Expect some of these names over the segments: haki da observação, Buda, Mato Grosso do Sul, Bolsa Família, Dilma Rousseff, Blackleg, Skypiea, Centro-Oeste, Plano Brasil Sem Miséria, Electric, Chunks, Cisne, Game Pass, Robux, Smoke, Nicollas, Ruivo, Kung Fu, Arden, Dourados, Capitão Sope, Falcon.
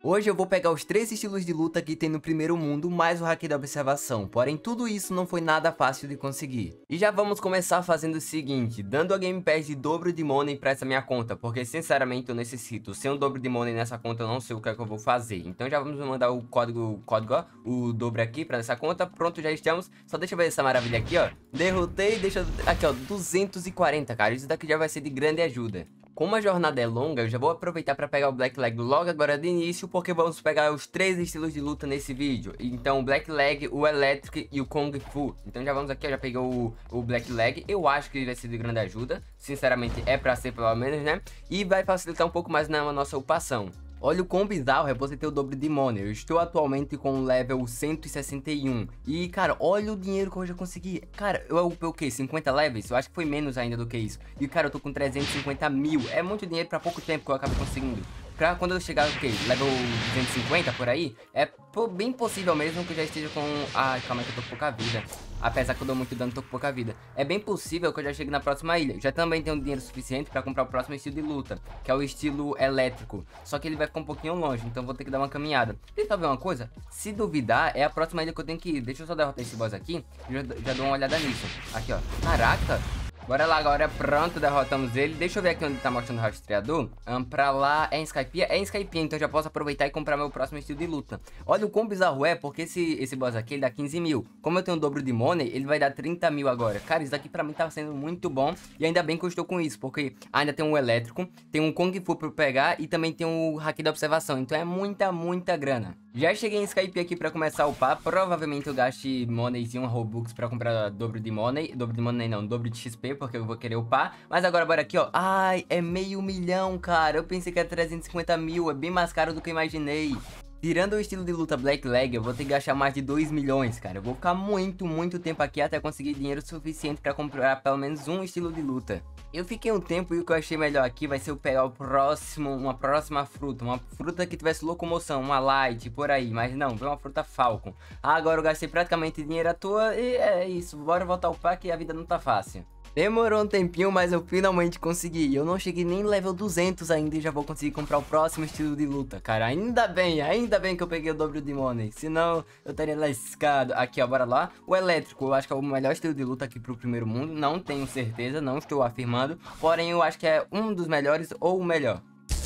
Hoje eu vou pegar os 3 estilos de luta que tem no primeiro mundo, mais o haki da observação, porém tudo isso não foi nada fácil de conseguir. E já vamos começar fazendo o seguinte, dando a Game Pass de dobro de money pra essa minha conta, porque sinceramente eu necessito, sem o dobro de money nessa conta eu não sei o que é que eu vou fazer. Então já vamos mandar o código ó, o dobro aqui pra essa conta, pronto, já estamos. Só deixa eu ver essa maravilha aqui ó, derrotei, deixa aqui ó, 240 cara, isso daqui já vai ser de grande ajuda. Como a jornada é longa, eu já vou aproveitar para pegar o Blackleg logo agora de início, porque vamos pegar os 3 estilos de luta nesse vídeo. Então, o Blackleg, o Electric e o Kung Fu. Então já vamos aqui, eu já peguei o Blackleg, eu acho que ele vai ser de grande ajuda. Sinceramente, é para ser pelo menos, né? E vai facilitar um pouco mais na nossa upação. Olha o quão bizarro é você ter o dobro de money. Eu estou atualmente com o level 161. E, cara, olha o dinheiro que eu já consegui. Cara, eu upei o quê? 50 levels? Eu acho que foi menos ainda do que isso. E, cara, eu tô com 350 mil. É muito dinheiro pra pouco tempo que eu acabo conseguindo. Pra quando eu chegar, o quê? Level 250, por aí? É bem possível mesmo que eu já esteja com... Ai, calma que eu tô com pouca vida. Apesar que eu dou muito dano, tô com pouca vida. É bem possível que eu já chegue na próxima ilha. Eu já também tenho dinheiro suficiente pra comprar o próximo estilo de luta, que é o estilo elétrico. Só que ele vai ficar um pouquinho longe, então vou ter que dar uma caminhada. E sabe uma coisa? Se duvidar, é a próxima ilha que eu tenho que ir. Deixa eu só derrotar esse boss aqui. Já dou uma olhada nisso. Aqui, ó. Caraca! Bora lá, agora pronto, derrotamos ele. Deixa eu ver aqui onde tá mostrando o rastreador. Pra lá, é em Skypiea? É em Skypiea, então já posso aproveitar e comprar meu próximo estilo de luta. Olha o quão bizarro é, porque esse boss aqui, ele dá 15 mil. Como eu tenho o dobro de money, ele vai dar 30 mil agora. Cara, isso daqui pra mim tá sendo muito bom. E ainda bem que eu estou com isso, porque ainda tem um elétrico, tem um Kung Fu pra eu pegar e também tem o haki da observação. Então é muita, muita grana. Já cheguei em Skypiea aqui pra começar a upar. Provavelmente eu gaste moneyzinho, robux pra comprar dobro de money. Dobro de money não, dobro de XP, porque eu vou querer upar. Mas agora bora aqui, ó. Ai, é meio milhão, cara. Eu pensei que era 350 mil. É bem mais caro do que eu imaginei. Tirando o estilo de luta Blackleg, eu vou ter que gastar mais de 2 milhões, cara. Eu vou ficar muito, muito tempo aqui até conseguir dinheiro suficiente pra comprar pelo menos um estilo de luta. Eu fiquei um tempo e o que eu achei melhor aqui vai ser eu pegar uma próxima fruta. Uma fruta que tivesse locomoção, uma light, por aí. Mas não, veio uma fruta Falcon. Ah, agora eu gastei praticamente dinheiro à toa e é isso. Bora voltar ao pack que a vida não tá fácil. Demorou um tempinho, mas eu finalmente consegui. Eu não cheguei nem level 200 ainda e já vou conseguir comprar o próximo estilo de luta, cara. Ainda bem que eu peguei o dobro de money. Senão, eu estaria lascado. Aqui, ó, bora lá. O elétrico, eu acho que é o melhor estilo de luta aqui pro primeiro mundo. Não tenho certeza, não estou afirmando. Porém, eu acho que é um dos melhores ou o melhor.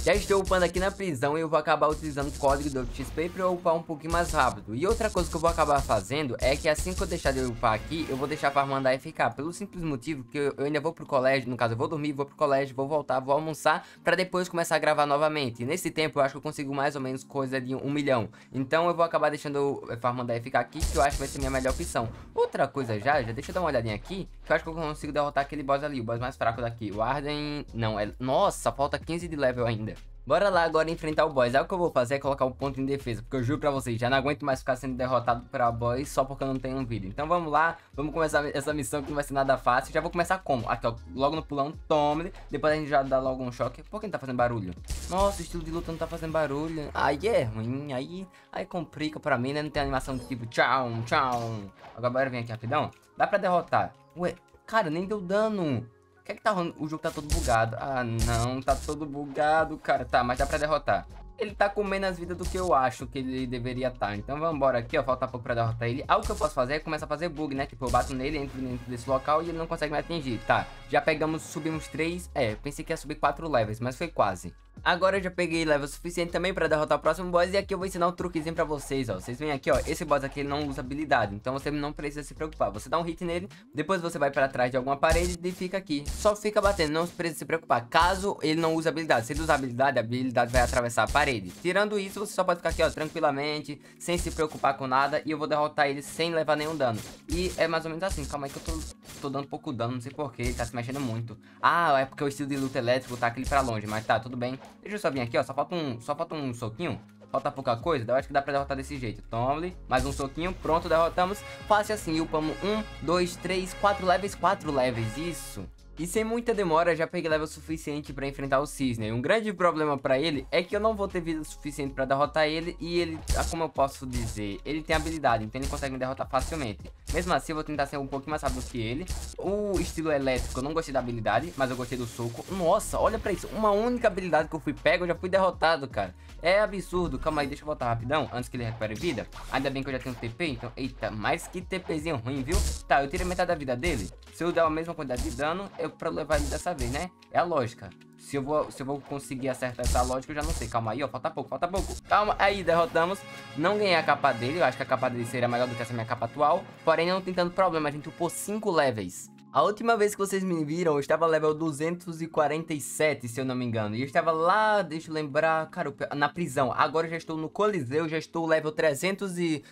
Já estou upando aqui na prisão e eu vou acabar utilizando o código do XP para eu upar um pouquinho mais rápido. E outra coisa que eu vou acabar fazendo é que assim que eu deixar de upar aqui, eu vou deixar farmando a FK. Pelo simples motivo que eu ainda vou pro colégio, no caso eu vou dormir, vou pro colégio, vou voltar, vou almoçar, para depois começar a gravar novamente. E nesse tempo eu acho que eu consigo mais ou menos coisa de 1 milhão. Então eu vou acabar deixando farmando a FK aqui, que eu acho que vai ser minha melhor opção. Outra coisa já deixa eu dar uma olhadinha aqui, que eu acho que eu consigo derrotar aquele boss ali, o boss mais fraco daqui. O Arden, não, é... Nossa, falta 15 de level ainda. Bora lá agora enfrentar o boss. Aí o que eu vou fazer é colocar um ponto em defesa, porque eu juro pra vocês, já não aguento mais ficar sendo derrotado pra boss só porque eu não tenho um vídeo. Então vamos lá, vamos começar essa missão que não vai ser nada fácil. Já vou começar como? Aqui ó, logo no pulão, tome. Depois a gente já dá logo um choque. Por que não tá fazendo barulho? Nossa, o estilo de luta não tá fazendo barulho. Aí é ruim, aí complica pra mim, né? Não tem animação do tipo tchau, tchau. Agora bora vir aqui rapidão. Dá pra derrotar. Ué, cara, nem deu dano. O que é que tá rolando? O jogo tá todo bugado. Ah, não, tá todo bugado, cara. Tá, mas dá pra derrotar. Ele tá com menos vida do que eu acho que ele deveria estar. Então vambora aqui, ó. Falta pouco pra derrotar ele. Algo que eu posso fazer é começar a fazer bug, né? Tipo, eu bato nele, entro dentro desse local e ele não consegue me atingir. Tá, já pegamos, subimos 3. É, pensei que ia subir 4 levels, mas foi quase. Agora eu já peguei level suficiente também pra derrotar o próximo boss. E aqui eu vou ensinar um truquezinho pra vocês, ó. Vocês vêm aqui, ó. Esse boss aqui ele não usa habilidade, então você não precisa se preocupar. Você dá um hit nele, depois você vai pra trás de alguma parede e fica aqui. Só fica batendo, não precisa se preocupar. Caso ele não use habilidade. Se ele usar habilidade, a habilidade vai atravessar a parede. Tirando isso, você só pode ficar aqui, ó, tranquilamente, sem se preocupar com nada. E eu vou derrotar ele sem levar nenhum dano. E é mais ou menos assim. Calma aí que eu tô dando pouco dano, não sei porquê. Ele tá se mexendo muito. Ah, é porque o estilo de luta elétrico tá aquele pra longe, mas tá, tudo bem. Deixa eu só vir aqui, ó, só falta um soquinho. Falta pouca coisa, eu acho que dá pra derrotar desse jeito. Tome, mais um soquinho, pronto, derrotamos. Fácil assim, upamos 1, 2, 3, 4 levels, 4 levels, isso. E sem muita demora, já peguei level suficiente pra enfrentar o Cisne. E um grande problema pra ele é que eu não vou ter vida suficiente pra derrotar ele. E ele, como eu posso dizer, ele tem habilidade, então ele consegue me derrotar facilmente. Mesmo assim, eu vou tentar ser um pouquinho mais rápido que ele. O estilo elétrico, eu não gostei da habilidade, mas eu gostei do soco. Nossa, olha pra isso. Uma única habilidade que eu fui pego, eu já fui derrotado, cara. É absurdo. Calma aí, deixa eu voltar rapidão, antes que ele recupere vida. Ainda bem que eu já tenho TP, então... Eita, mas que TPzinho ruim, viu? Tá, eu tirei metade da vida dele. Se eu der a mesma quantidade de dano, é pra levar ele dessa vez, né? É a lógica. Se eu vou conseguir acertar essa lógica, eu já não sei. Calma aí, ó, falta pouco, falta pouco. Calma aí, derrotamos. Não ganhei a capa dele. Eu acho que a capa dele seria melhor do que essa minha capa atual. Porém, não tem tanto problema, a gente upou 5 levels. A última vez que vocês me viram, eu estava level 247, se eu não me engano. E eu estava lá, deixa eu lembrar, cara, na prisão. Agora eu já estou no Coliseu, já estou level 311.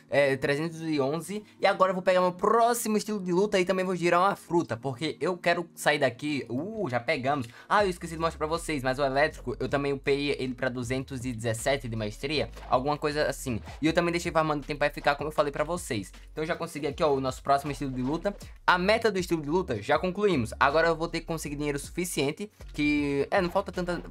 E agora eu vou pegar meu próximo estilo de luta e também vou girar uma fruta, porque eu quero sair daqui. Já pegamos. Ah, eu esqueci de mostrar pra vocês, mas o elétrico, eu também upei ele pra 217 de maestria, alguma coisa assim. E eu também deixei farmando tempo pra ficar, como eu falei pra vocês. Então eu já consegui aqui, ó, o nosso próximo estilo de luta. A meta do estilo de luta já concluímos. Agora eu vou ter que conseguir dinheiro suficiente, que não falta tanta,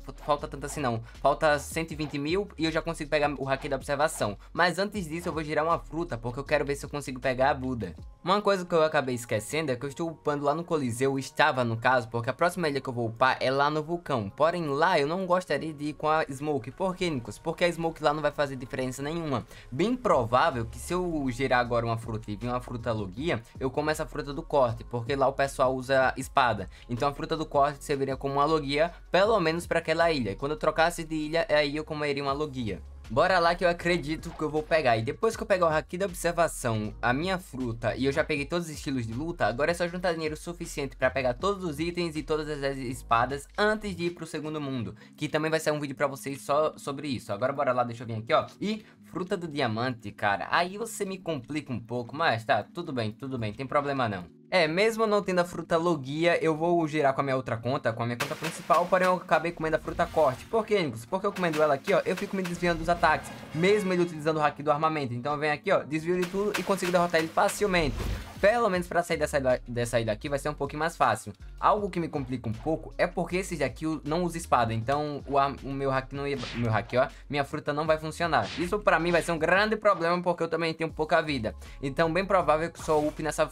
assim não. Falta 120 mil e eu já consigo pegar o haki da observação. Mas antes disso eu vou girar uma fruta, porque eu quero ver se eu consigo pegar a Buda. Uma coisa que eu acabei esquecendo é que eu estou upando lá no Coliseu, estava no caso, porque a próxima ilha que eu vou upar é lá no vulcão. Porém lá eu não gostaria de ir com a Smoke. Por quê, Nicollas? Porque a Smoke lá não vai fazer diferença nenhuma. Bem provável que se eu girar agora uma fruta e vir uma fruta logia, eu como essa fruta do corte, porque lá o pessoal usa espada. Então a fruta do corte serviria como uma logia, pelo menos para aquela ilha. E quando eu trocasse de ilha, aí eu comeria uma logia. Bora lá que eu acredito que eu vou pegar. E depois que eu pegar o haki da observação, a minha fruta, e eu já peguei todos os estilos de luta, agora é só juntar dinheiro suficiente pra pegar todos os itens e todas as espadas antes de ir pro segundo mundo, que também vai ser um vídeo pra vocês só sobre isso. Agora bora lá, deixa eu vir aqui, ó. E fruta do diamante, cara, aí você me complica um pouco, mas tá, tudo bem, tem problema não. Mesmo não tendo a fruta logia, eu vou girar com a minha outra conta, com a minha conta principal, porém eu acabei comendo a fruta corte. Por quê, Nicollas? Porque eu comendo ela aqui, ó, eu fico me desviando dos ataques, mesmo ele utilizando o haki do armamento. Então eu venho aqui, ó, desvio de tudo e consigo derrotar ele facilmente. Pelo menos pra sair dessa ilha aqui vai ser um pouquinho mais fácil. Algo que me complica um pouco é porque esses daqui não usam espada. Então o meu hack não ia... Meu hack, ó, minha fruta não vai funcionar. Isso pra mim vai ser um grande problema, porque eu também tenho pouca vida. Então bem provável que só up nessa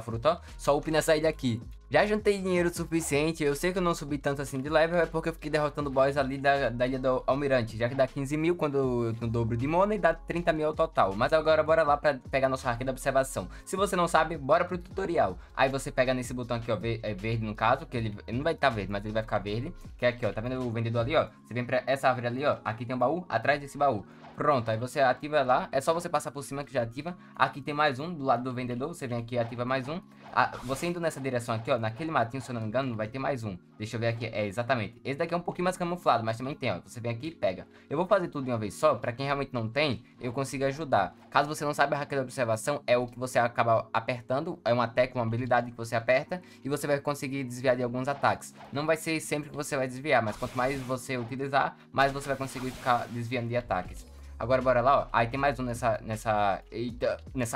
fruta, ó. Só up nessa ilha aqui. Já juntei dinheiro suficiente. Eu sei que eu não subi tanto assim de level, é porque eu fiquei derrotando boys ali da ilha do almirante. Já que dá 15 mil quando eu dobro de mono e dá 30 mil ao total. Mas agora bora lá pra pegar nosso hack da observação. Se você não sabe, bora pro tutorial. Aí você pega nesse botão aqui, ó, verde no caso, que ele não vai estar verde, mas ele vai ficar verde, que é aqui, ó, tá vendo o vendedor ali, ó? Você vem pra essa árvore ali, ó, aqui tem um baú, atrás desse baú. Pronto, aí você ativa lá, é só você passar por cima que já ativa. Aqui tem mais um, do lado do vendedor, você vem aqui e ativa mais um. Você indo nessa direção aqui, ó, naquele matinho, se eu não me engano, vai ter mais um. Deixa eu ver aqui, exatamente. Esse daqui é um pouquinho mais camuflado, mas também tem, ó, você vem aqui e pega. Eu vou fazer tudo de uma vez só, pra quem realmente não tem, eu consigo ajudar. Caso você não saiba, a haki da observação é o que você acaba apertando, é uma tecla, uma habilidade que você aperta, e você vai conseguir desviar de alguns ataques. Não vai ser sempre que você vai desviar, mas quanto mais você utilizar, mais você vai conseguir ficar desviando de ataques. Agora bora lá, ó. Aí tem mais um nessa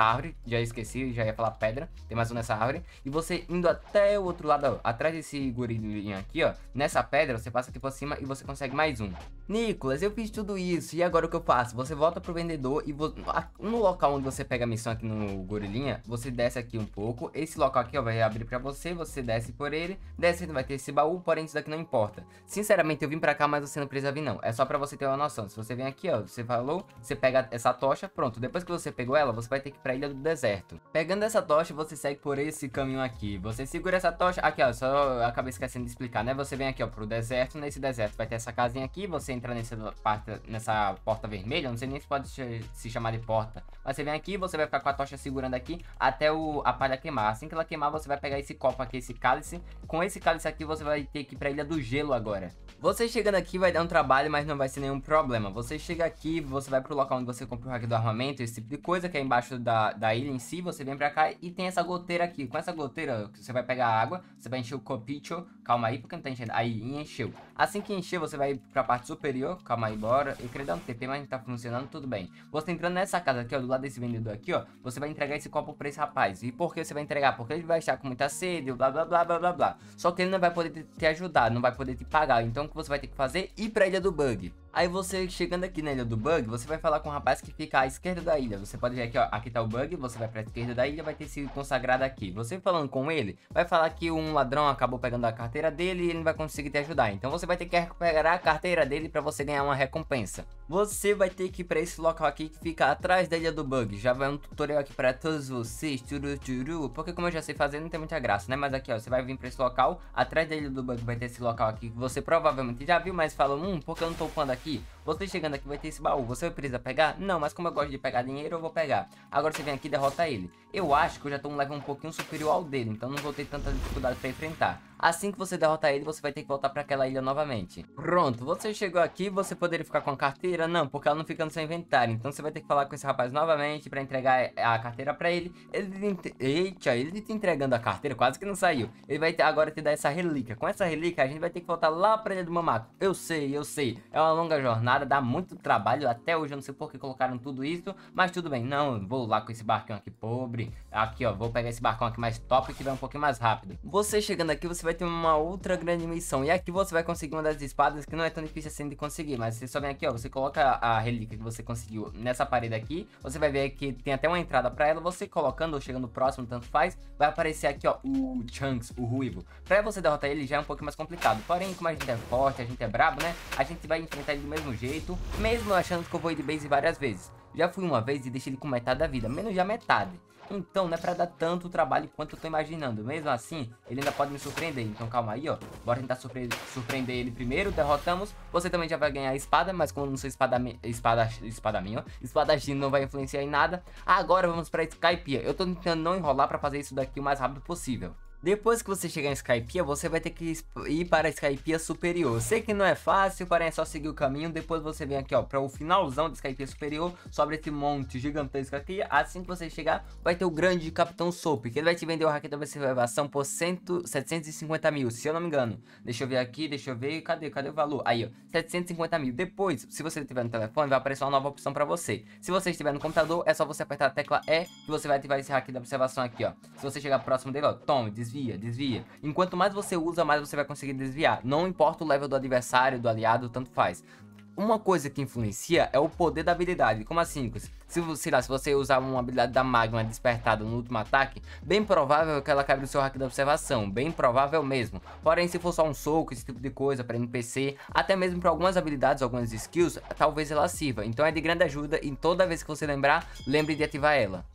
árvore. Já esqueci, já ia falar pedra. Tem mais um nessa árvore. E você indo até o outro lado, ó, atrás desse gorilinho aqui, ó, nessa pedra, você passa aqui por cima e você consegue mais um. Nicollas, eu fiz tudo isso. E agora o que eu faço? Você volta pro vendedor e no local onde você pega a missão aqui no gorilinha, você desce aqui um pouco. Esse local aqui, ó, vai abrir pra você. Você desce por ele. Desce, vai ter esse baú, porém isso daqui não importa. Sinceramente, eu vim pra cá, mas você não precisa vir não. É só pra você ter uma noção. Se você vem aqui, ó, você falou, você pega essa tocha, pronto. Depois que você pegou ela, você vai ter que ir pra Ilha do Deserto. Pegando essa tocha, você segue por esse caminho aqui. Você segura essa tocha, aqui ó, só acabei esquecendo de explicar, né? Você vem aqui ó, pro deserto, nesse deserto vai ter essa casinha aqui. Você entra nessa porta vermelha, não sei nem se pode se chamar de porta. Mas você vem aqui, você vai ficar com a tocha segurando aqui até a palha queimar. Assim que ela queimar, você vai pegar esse copo aqui, esse cálice. Com esse cálice aqui, você vai ter que ir pra Ilha do Gelo agora. Você chegando aqui vai dar um trabalho, mas não vai ser nenhum problema. Você chega aqui, você vai pro local onde você compra o hack do armamento, esse tipo de coisa, que é embaixo da ilha em si. Você vem pra cá e tem essa goteira aqui. Com essa goteira, você vai pegar a água, você vai encher o copicho. Calma aí, porque não tá enchendo. Aí, encheu. Assim que encher, você vai pra parte superior. Calma aí, bora. Eu queria dar um TP, mas não tá funcionando, tudo bem. Você entrando nessa casa aqui, ó, do lado desse vendedor aqui, ó, você vai entregar esse copo pra esse rapaz. E por que você vai entregar? Porque ele vai estar com muita sede, blá, blá, blá, blá, blá, blá. Só que ele não vai poder te ajudar, não vai poder te pagar. Então, o que você vai ter que fazer? Ir pra Ilha do Bug. Aí você, chegando aqui na ilha do bug, você vai falar com o rapaz que fica à esquerda da ilha. Você pode ver aqui, ó, aqui tá o bug, você vai pra esquerda da ilha, vai ter sido consagrado aqui. Você falando com ele, vai falar que um ladrão acabou pegando a carteira dele e ele não vai conseguir te ajudar. Então você vai ter que recuperar a carteira dele pra você ganhar uma recompensa. Você vai ter que ir pra esse local aqui que fica atrás da ilha do bug. Já vai um tutorial aqui pra todos vocês, porque como eu já sei fazer, não tem muita graça, né? Mas aqui, ó, você vai vir pra esse local, atrás da ilha do bug vai ter esse local aqui que você provavelmente já viu, mas fala, porque eu não tô upando aqui. Você chegando aqui vai ter esse baú, você precisa pegar? Não, mas como eu gosto de pegar dinheiro, eu vou pegar. Agora você vem aqui e derrota ele. Eu acho que eu já tô um level um pouquinho superior ao dele, então não vou ter tanta dificuldade pra enfrentar. Assim que você derrotar ele, você vai ter que voltar pra aquela ilha novamente. Pronto, você chegou aqui, você poderia ficar com a carteira? Não, porque ela não fica no seu inventário. Então você vai ter que falar com esse rapaz novamente pra entregar a carteira pra ele. Ele te entregando a carteira, quase que não saiu. Ele vai agora te dar essa relíquia. Com essa relíquia, a gente vai ter que voltar lá pra ilha do mamaco. Eu sei. É uma longa jornada, dá muito trabalho. Até hoje eu não sei por que colocaram tudo isso, mas tudo bem. Não, eu vou lá com esse barcão aqui pobre. Aqui, ó, vou pegar esse barcão aqui mais top que vai um pouquinho mais rápido. Você chegando aqui, você vai ter uma outra grande missão, e aqui você vai conseguir uma das espadas que não é tão difícil assim de conseguir, mas você só vem aqui, ó, você coloca a relíquia que você conseguiu nessa parede aqui, você vai ver que tem até uma entrada pra ela, você colocando ou chegando próximo, tanto faz, vai aparecer aqui, ó, o Chunks, o Ruivo. Pra você derrotar ele já é um pouquinho mais complicado, porém, como a gente é forte, a gente é brabo, né, a gente vai enfrentar ele do mesmo jeito, mesmo achando que eu vou ir de base várias vezes. Já fui uma vez e deixei ele com metade da vida, menos da metade. Então não é pra dar tanto trabalho quanto eu tô imaginando. Mesmo assim, ele ainda pode me surpreender. Então calma aí, ó. Bora tentar surpreender ele primeiro. Derrotamos. Você também já vai ganhar a espada, mas como não sou espadachim, não vai influenciar em nada. Agora vamos pra Skypiea. Eu tô tentando não enrolar pra fazer isso daqui o mais rápido possível. Depois que você chegar em Skypiea, você vai ter que ir para a Skypiea superior. Sei que não é fácil, porém é só seguir o caminho. Depois você vem aqui, ó, para o finalzão de Skypiea superior, sobre esse monte gigantesco aqui. Assim que você chegar, vai ter o grande Capitão Sope, que ele vai te vender o haki da observação por 750 mil, se eu não me engano. Deixa eu ver aqui, cadê o valor? Aí, ó, 750 mil. Depois, se você estiver no telefone, vai aparecer uma nova opção para você. Se você estiver no computador, é só você apertar a tecla E, que você vai ativar esse haki da observação aqui, ó. Se você chegar próximo dele, ó, tome, desvia. Enquanto mais você usa, mais você vai conseguir desviar. Não importa o level do adversário, do aliado, tanto faz. Uma coisa que influencia é o poder da habilidade. Como assim? Se você usar uma habilidade da magma despertada no último ataque, bem provável que ela cabe no seu haki da observação. Bem provável mesmo. Porém, se for só um soco, esse tipo de coisa, para NPC, até mesmo para algumas habilidades, algumas skills, talvez ela sirva. Então é de grande ajuda e toda vez que você lembrar, lembre de ativar ela.